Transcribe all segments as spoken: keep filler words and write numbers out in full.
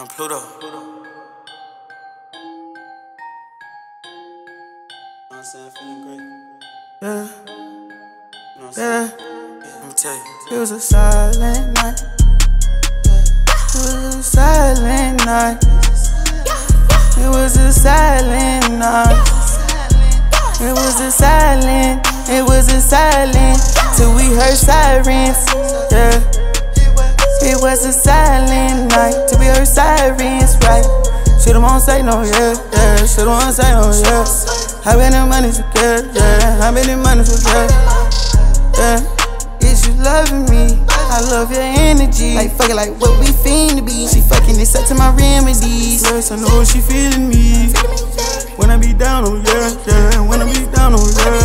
on Pluto. I'm feeling great. Yeah. Yeah. Let me tell you. It was a silent night. It was a silent night. It was a silent night. It was a silent. It was a silent till we heard sirens. Yeah. It was a silent night till we heard sirens, right? Shoot 'em on sight, no, yeah, yeah. Shoot 'em on sight, no, yeah. How many money you get, yeah? How many money you get, yeah? Is you loving me? I love your energy. Like fuck it, like what we finna be. She fucking this up to my remedies. Yes, I know she feeling me. When I be down, oh yeah, yeah. When I be down, oh yeah.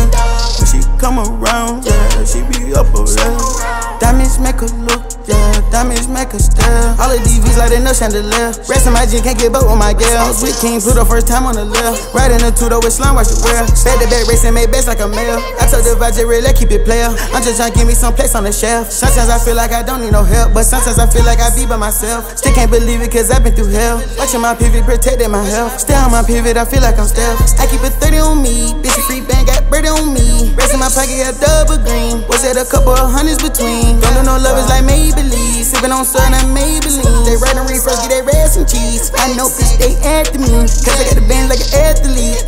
When she come around, yeah, she be up, oh yeah. Diamonds make her look. Yeah, diamonds make a stir. All of these V's lightin' up chandelier. Rest in my jeans, can't get both on my girl. I was with King Pluto, first time on the left. Riding a two-door with slime, watch it wear. Back to back racing, made bets like a male. I told the vibe, really keep it player. I'm just tryna give me some place on the shelf. Sometimes I feel like I don't need no help, but sometimes I feel like I be by myself. Still can't believe it, cause I've been through hell. Watching my pivot, protecting my health. Stay on my pivot, I feel like I'm stealth. I keep a thirty on me, bitch, a free bang, got birdie on me. Rest in my pocket, got double green. Was at a couple of hundreds between. Don't do no lovers like me. Sippin' on sun and Maybelline. They riding refresh, get their ass some cheese. I know bitch, they after me, cause I got the band like an athlete.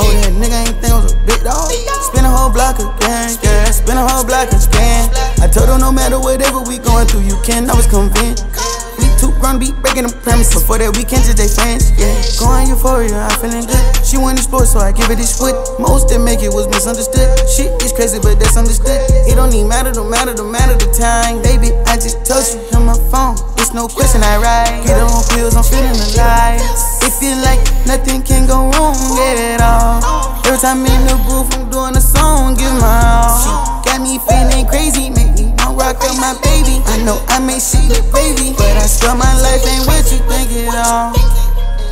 Oh, that nigga ain't think I was a big dog. Spin a whole block again, yeah. Spin a whole block again. I told her no matter whatever we going through, you can always convince. We too grown to be breaking the premise. Before that weekend, just they friends, yeah. Going euphoria, I'm feeling good. She won the sport, so I give her this foot. Most that make it was misunderstood. Shit is crazy, but that's understood. It don't even matter, don't matter, don't matter the time. Baby, I just told you on my phone. It's no question I ride. Get on pills, I'm feeling alive. It feel like nothing can go wrong at all. Every time I'm in the groove, I'm doing a song, give my all. She got me feeling crazy, make me wanna rock up my baby. I know I make shit look crazy, but I swear my life ain't what you think at all.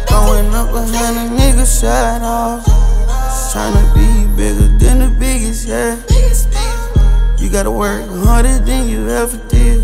Going up behind a nigga, shut off. Tryna be bigger than the biggest, yeah. You gotta work harder than you ever did.